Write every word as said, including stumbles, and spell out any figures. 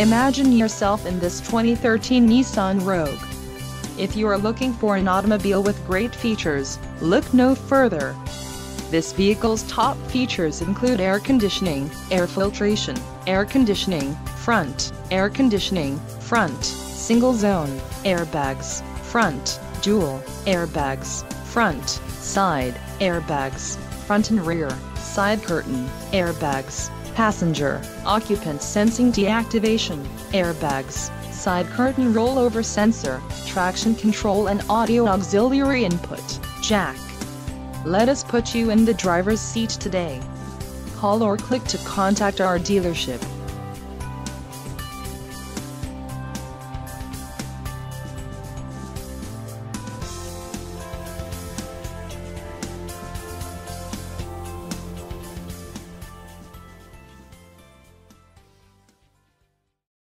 Imagine yourself in this twenty thirteen Nissan Rogue. If you are looking for an automobile with great features, look no further. This vehicle's top features include air conditioning, air filtration, air conditioning, front, air conditioning, front, single zone, airbags, front, dual, airbags, front, side, airbags, front and rear, side curtain, airbags, passenger, occupant sensing deactivation, airbags, side curtain rollover sensor, traction control and audio auxiliary input jack. Let us put you in the driver's seat today. Call or click to contact our dealership.